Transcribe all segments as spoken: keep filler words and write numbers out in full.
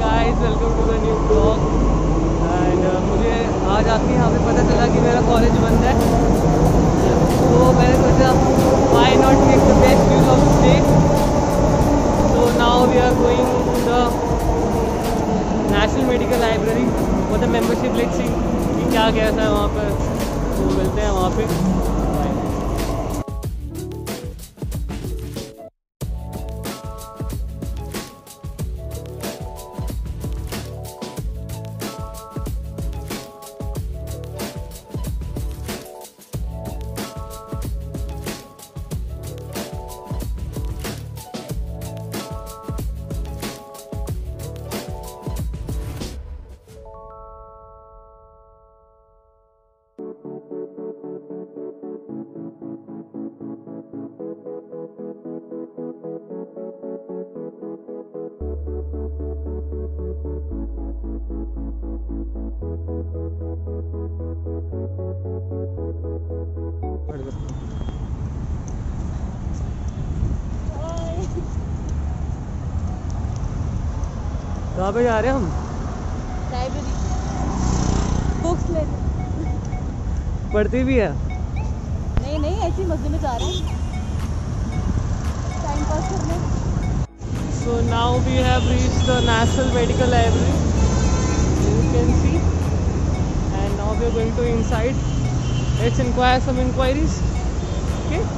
Guys, welcome to the new blog. And मुझे आज आके यहाँ पे पता चला कि मेरा कॉलेज बंद है, तो मैंने सोचा why not make the best use of day. तो now we are going to the national medical library for the membership lecture कि क्या कहता है वहाँ पर। तो मिलते हैं वहाँ पे। कहाँ पे जा रहे हैं हम? लाइब्रेरी बुक्स लेने। पढ़ती भी है? नहीं नहीं, ऐसे ही मजे में जा रहे हैं, टाइम पास करने। So now we have reached the National Medical Library. You can see, and now we are going to inside. Let's inquire some inquiries. Okay.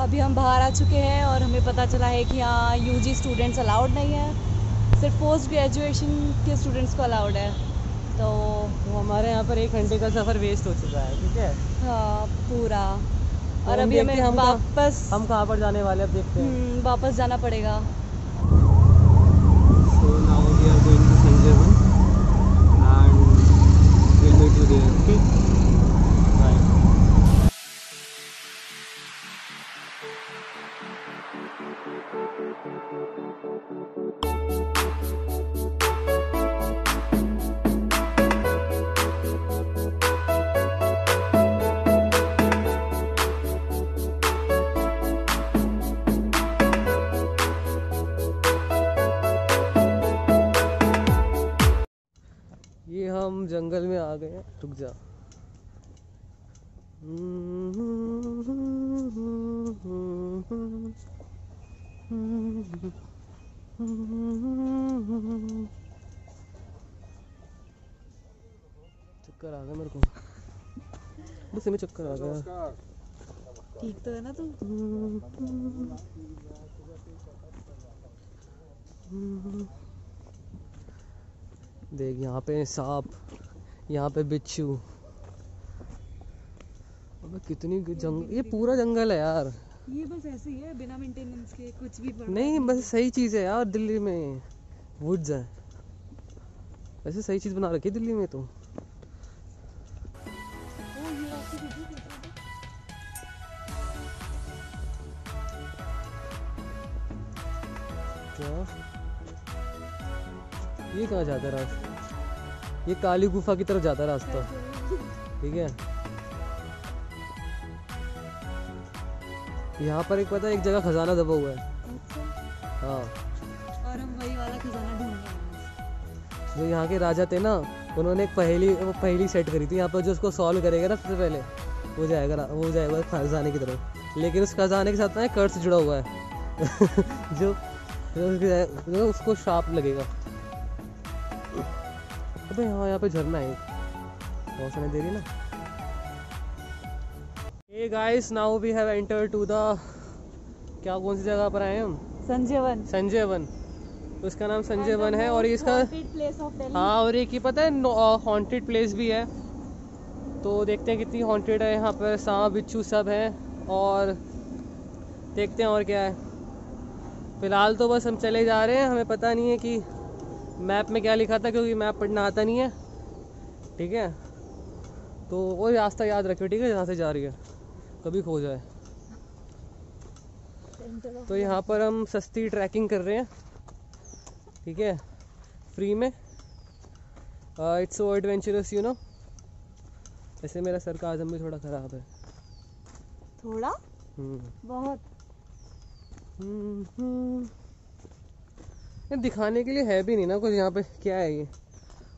अभी हम बाहर आ चुके हैं और हमें पता चला है कि यहाँ यूजी स्टूडेंट्स अलाउड नहीं है, सिर्फ पोस्ट ग्रेजुएशन के स्टूडेंट्स को अलाउड है। तो वो हमारे यहाँ पर एक घंटे का सफ़र वेस्ट हो चुका है। ठीक है, हाँ पूरा। और अभी हमें हम वापस हम कहाँ पर जाने वाले अब देखते हैं, वापस जाना पड़ेगा। So now we are going to Sanjay Van and we'll meet you there. Okay. ये हम जंगल में आ गए हैं, रुक जा। चक्कर आ गया मेरे को, बस में चक्कर आ गया। ठीक तो है ना तू? देख यहाँ पे सांप, यहाँ पे बिच्छू, कितनी जंगल। ये पूरा जंगल है यार। ये बस ऐसे ही है, बिना मेंटेनेंस के कुछ भी नहीं, बस सही चीज़ है यार। दिल्ली में वुड्स है, वैसे सही चीज़ बना रखी है दिल्ली में तो। ये कहाँ जाता है रास्ता? ये काली गुफा की तरफ जाता है रास्ता। ठीक है, यहाँ पर एक पता है एक जगह खजाना दबा हुआ है। हाँ, और हम वही वाला खजाना ढूंढ रहे हैं जो यहाँ के राजा थे ना, उन्होंने एक पहेली पहेली सेट करी थी यहाँ पर। जो उसको सॉल्व करेगा ना सबसे पहले वो जाएगा वो जाएगा खजाने की तरफ। लेकिन उस खजाने के साथ ना कर्ज जुड़ा हुआ है जो, जो उसको श्राप लगेगा। अबे हाँ, यहाँ पे झरना है, बहुत समय दे रही ना। Hey guys, now we have entered to the, क्या कौन सी जगह पर आए हम? संजय वन। संजय वन। उसका नाम संजय वन है और इसका हाँ और एक ही पता है हॉन्टेड प्लेस भी है। तो देखते हैं कितनी हॉन्टेड है। यहाँ पर सांप बिच्छू सब है और देखते हैं और क्या है। फिलहाल तो बस हम चले जा रहे हैं, हमें पता नहीं है कि मैप में क्या लिखा था क्योंकि मैप पढ़ना आता नहीं है। ठीक है तो वो रास्ता याद रखिए, ठीक है, यहाँ से जा रही है कभी खो जाए। तो यहाँ पर हम सस्ती ट्रैकिंग कर रहे हैं, ठीक है, फ्री में। It's so adventurous you know. ऐसे मेरा सरकाज़म भी थोड़ा ख़राब है, थोड़ा बहुत ये दिखाने के लिए है भी नहीं ना कुछ। यहाँ पे क्या है ये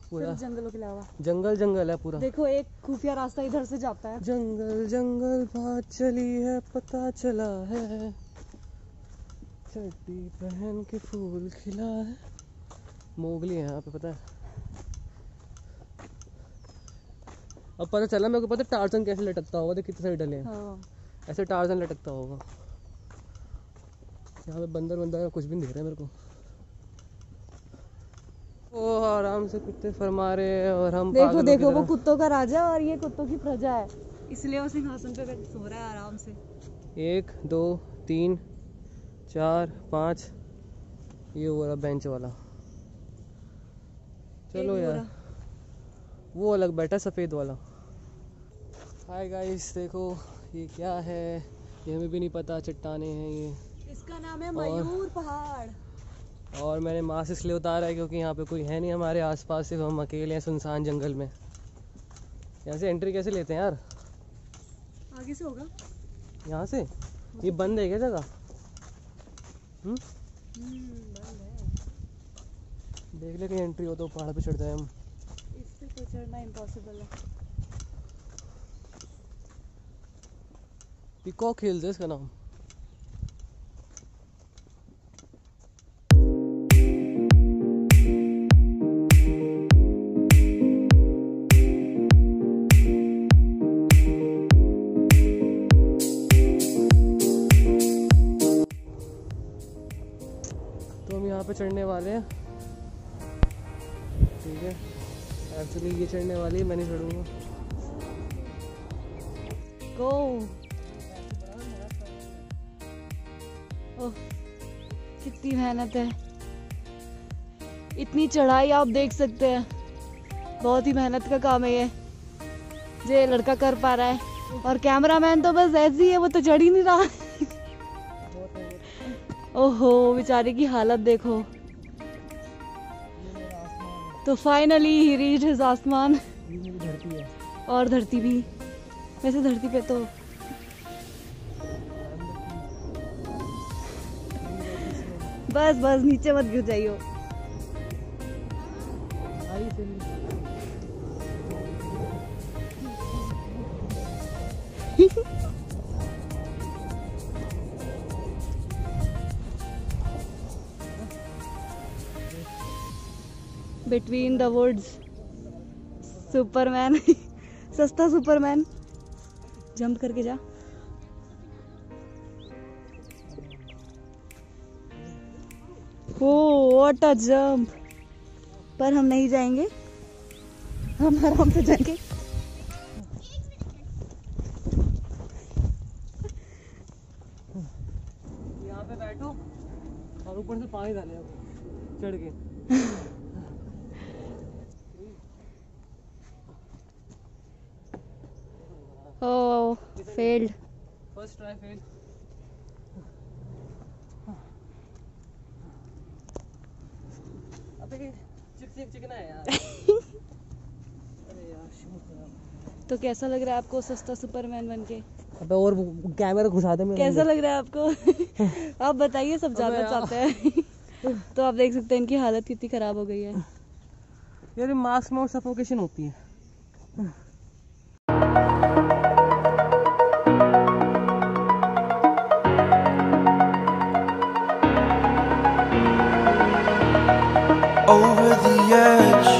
पूरा जंगलों के अलावा जंगल जंगल है पूरा। देखो एक खुफिया रास्ता इधर से जाता है। जंगल जंगल बात चली है पता चला है, चड्डी पहन के फूल खिला है। मोगली है यहाँ पे पता है। अब पता चला मेरे को, पता है टार्जन कैसे लटकता होगा। देखिए कितने सारे डले हैं। हाँ। ऐसे टार्जन लटकता होगा। यहाँ पे बंदर बंदर कुछ भी नहीं दिख रहा है मेरे को। वो आराम से कुत्ते फरमा रहे हैं और हम देखो देखो वो कुत्तों का राजा और ये कुत्तों की प्रजा है, इसलिए वो सिंहासन पे बैठ सो रहा है आराम से। एक दो तीन चार पाँच, ये हो रहा बेंच वाला। चलो यार वो अलग बैठा सफ़ेद वाला। हाय गाइस, देखो ये क्या है, ये हमें भी नहीं पता। चट्टाने हैं ये, इसका नाम है मयूर पहाड़। और मैंने मास्क इसलिए उतारा है क्योंकि यहाँ पे कोई है नहीं हमारे आसपास, सिर्फ हम अकेले हैं सुनसान जंगल में। यहाँ से एंट्री कैसे लेते हैं यार? आगे से होगा, यहाँ से। ये बंद है क्या जगह? हम्म देख ले कहीं एंट्री हो तो पहाड़ पे चढ़ जाए हम। इससे तो चढ़ना इम्पॉसिबल है। पीकॉक हिल्स है इसका नाम। चढ़ने वाले हैं, ठीक है। एक्चुअली ये चढ़ने वाली है, मैं नहीं चढ़ूंगा। गो ओह कितनी मेहनत है, इतनी चढ़ाई आप देख सकते हैं। बहुत ही मेहनत का काम है ये जो ये लड़का कर पा रहा है। और कैमरामैन तो बस ऐसी है, वो तो चढ़ ही नहीं रहा। ओहो बेचारे की हालत देखो। तो फाइनली ही रीच हिज आसमान और धरती भी। वैसे धरती पे तो बस बस नीचे मत गिर जाइयो। Between the woods superman. सस्ता सुपरमैन, जंप करके जा। Oh what a jump. पर हम नहीं जाएंगे, हम आराम से जाएंगे। यहाँ पे बैठो और ऊपर से पानी डाले चढ़ के। Oh, failed. First try failed. अबे चिक चिक चिकना है यार। अरे यार तो कैसा लग रहा है आपको सस्ता सुपरमैन बनके? अबे और कैमरा घुसा दे मेरे। कैसा लग रहा है आपको? आप बताइए, सब जानना चाहते हैं। तो आप देख सकते हैं इनकी हालत कितनी खराब हो गई है यार। मास्क में और सफोकेशन होती है। Over the edge,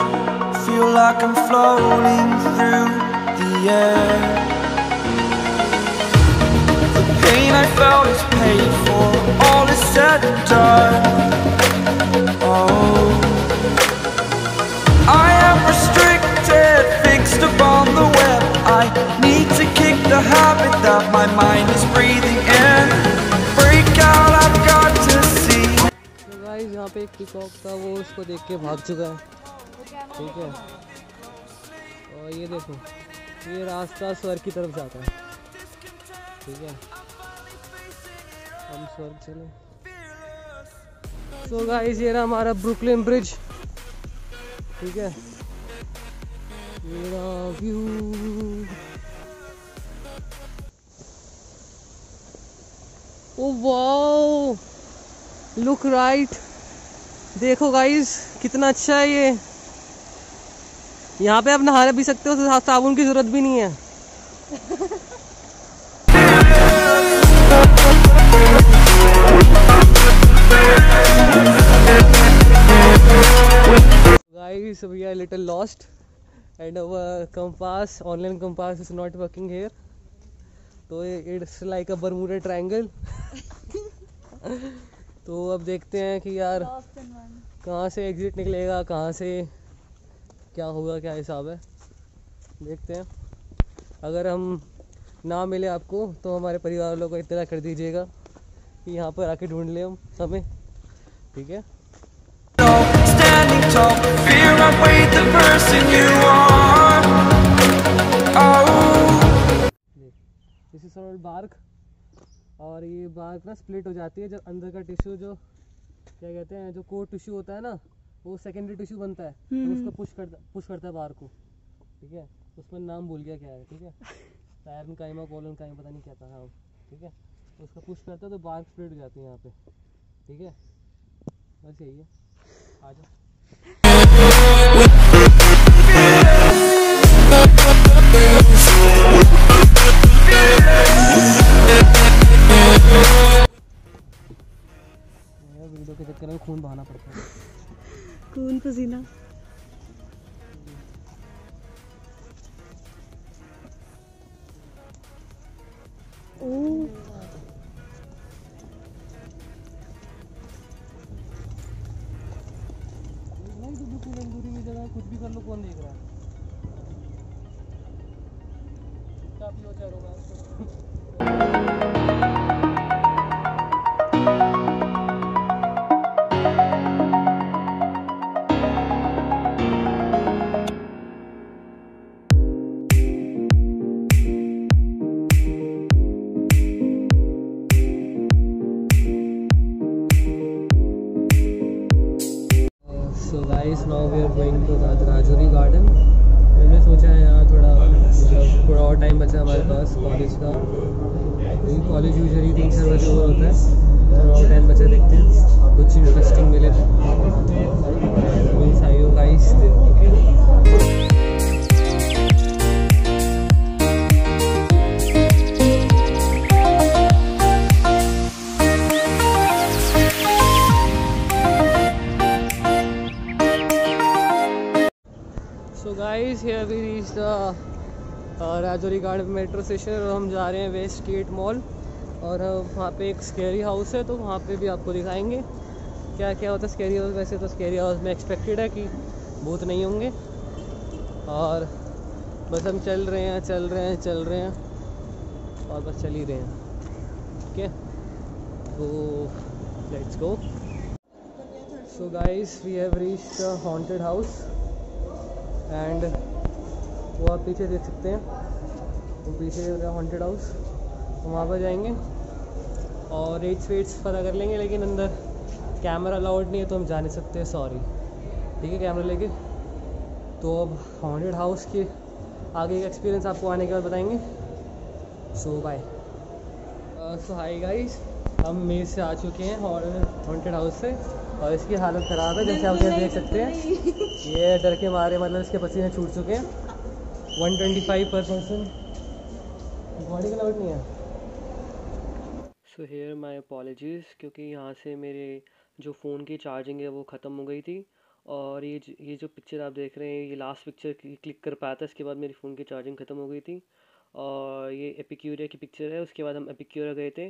feel like I'm floating through the air. The pain I felt is paid for, all is said and done. I am restricted, fixed upon the web. I need to kick the habit that my mind is breathing in. Freak out, I've got to see. So guys, यहाँ पे एक peacock था, वो उसको देख के भाग चुका है, ठीक है। और ये देखो, ये रास्ता स्वर्ग की तरफ जाता है, ठीक है। हम स्वर्ग चले। So guys, ये रहा हमारा ब्रुकलिन ब्रिज, ठीक है। ये रहा view. Oh wow, look right. देखो गाइज कितना अच्छा है ये। यहाँ पे आप नहा भी सकते हो, साबुन की जरूरत भी नहीं है। Guys we are little lost and our compass, online compass is not working here, तो it's like a Bermuda triangle. तो अब देखते हैं कि यार कहाँ से एग्जिट निकलेगा, कहाँ से क्या होगा, क्या हिसाब है, देखते हैं। अगर हम ना मिले आपको तो हमारे परिवार वालों को इत्तला कर दीजिएगा कि यहाँ पर आके ढूंढ ले हम हमें, ठीक है। दिस इज ऑल बार्क, और ये बार्क ना स्प्लिट हो जाती है जब अंदर का टिश्यू, जो क्या कहते हैं, जो कोर टिश्यू होता है ना, वो सेकेंडरी टिश्यू बनता है, तो उसको पुश करता पुश करता है बाहर को, ठीक है। उसमें नाम भूल गया क्या है, ठीक है, टायरन काइमा कोलन काइमा पता नहीं क्या था, हाँ, ठीक है। उसको पुश करता है तो बाहर स्प्लिट हो जाती है यहाँ पे, ठीक है। बस यही है, आ जाओ। वीडियो के चक्कर में खून बहाना पड़ता है, खून पसीना। ओ में जगह कुछ भी कर लो, कौन देख रहा है? काफी हो जाएगा। राजौरी गार्डन, हमने सोचा है यहाँ थोड़ा थोड़ा और टाइम बचा हमारे पास कॉलेज का, क्योंकि कॉलेज यूजली तीन चार बजे ओवर होता है, थोड़ा और टाइम बचा, देखते हैं कुछ इंटरेस्टिंग मिले। Means I you guys. Guys here we reach the Rajouri garden metro station, और हम जा रहे हैं वेस्ट गेट मॉल, और वहाँ पे एक स्कैरी हाउस है, तो वहाँ पे भी आपको दिखाएंगे क्या क्या होता है स्कैरी हाउस। वैसे तो स्कैरी हाउस में एक्सपेक्टेड है कि भूत नहीं होंगे, और बस हम चल रहे हैं चल रहे हैं चल रहे हैं और बस चल ही रहे हैं, ठीक है। तो let's go. So guys we have reached the haunted house, and वो आप पीछे देख सकते हैं, वो पीछे हॉन्टेड हाउस, वहाँ पर जाएंगे और रेट्स वेट्स पता कर लेंगे, लेकिन अंदर कैमरा अलाउड नहीं है तो हम जा नहीं सकते, सॉरी, ठीक है, कैमरा लेके। तो अब हॉन्टेड हाउस के आगे का एक्सपीरियंस आपको आने के बाद बताएंगे। सो बाय। सो हाय गाइस, हम मेज से आ चुके हैं और हॉन्टेड हाउस से, और इसकी हालत ख़राब है जैसे आप ये देख सकते हैं, ये डर के मारे मतलब इसके पसीने छूट चुके हैं। वन ट्वेंटी फाइव पर पर्सन, बॉडी का लाउड नहीं है। सो हेयर माय अपॉलजीज, क्योंकि यहाँ से मेरे जो फ़ोन की चार्जिंग है वो ख़त्म हो गई थी, और ये ये जो पिक्चर आप देख रहे हैं, ये लास्ट पिक्चर क्लिक कर पाया था, इसके बाद मेरी फ़ोन की चार्जिंग ख़त्म हो गई थी। और ये एपिक्यूरिया की पिक्चर है, उसके बाद हम एपिक्यूरिया गए थे,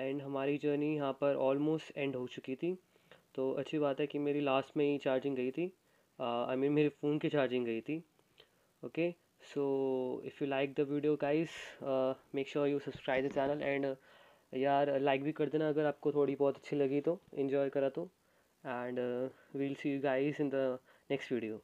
एंड हमारी जर्नी यहाँ पर ऑलमोस्ट एंड हो चुकी थी। तो अच्छी बात है कि मेरी लास्ट में ही चार्जिंग गई थी, आई मीन मेरे फ़ोन की चार्जिंग गई थी। Okay, so if you like the video guys, make sure you subscribe the channel and यार लाइक भी कर देना अगर आपको थोड़ी बहुत अच्छी लगी तो, इन्जॉय करा तो। And we'll see you guys in the next video.